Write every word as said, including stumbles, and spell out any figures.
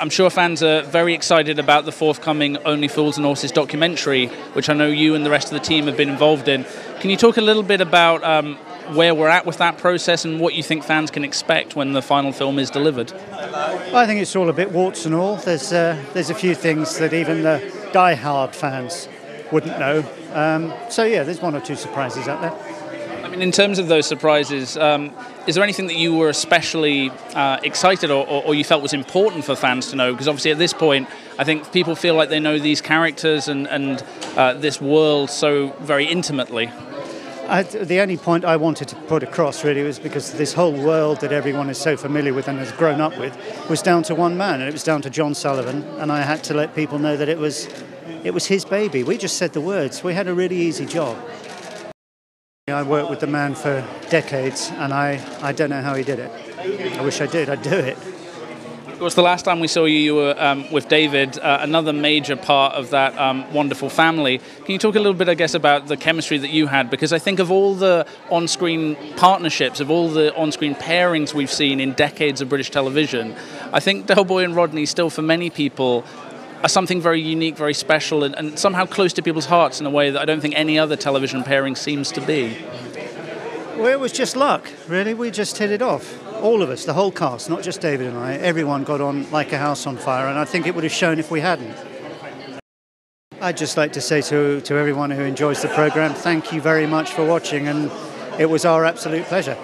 I'm sure fans are very excited about the forthcoming Only Fools and Horses documentary, which I know you and the rest of the team have been involved in. Can you talk a little bit about um, where we're at with that process and what you think fans can expect when the final film is delivered? I think it's all a bit warts and all. There's, uh, there's a few things that even the die-hard fans wouldn't know. Um, so yeah, there's one or two surprises out there. I mean, in terms of those surprises, um, is there anything that you were especially uh, excited or, or, or you felt was important for fans to know? Because obviously at this point, I think people feel like they know these characters and, and uh, this world so very intimately. I, the only point I wanted to put across really was because this whole world that everyone is so familiar with and has grown up with was down to one man, and it was down to John Sullivan, and I had to let people know that it was, it was his baby. We just said the words. We had a really easy job. I worked with the man for decades, and I, I don't know how he did it. I wish I did. I'd do it. Of course, the last time we saw you, you were um, with David, uh, another major part of that um, wonderful family. Can you talk a little bit, I guess, about the chemistry that you had? Because I think of all the on-screen partnerships, of all the on-screen pairings we've seen in decades of British television, I think Del Boy and Rodney still, for many people, are something very unique, very special, and, and somehow close to people's hearts in a way that I don't think any other television pairing seems to be. Well, it was just luck, really. We just hit it off. All of us, the whole cast, not just David and I. Everyone got on like a house on fire, and I think it would have shown if we hadn't. I'd just like to say to, to everyone who enjoys the programme, thank you very much for watching, and it was our absolute pleasure.